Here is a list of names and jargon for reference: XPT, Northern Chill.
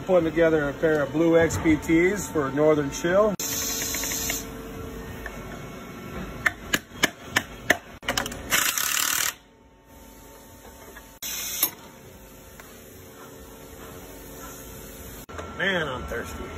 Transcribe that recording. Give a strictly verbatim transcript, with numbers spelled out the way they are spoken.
I'm putting together a pair of blue X P Ts for Northern Chill. Man, I'm thirsty.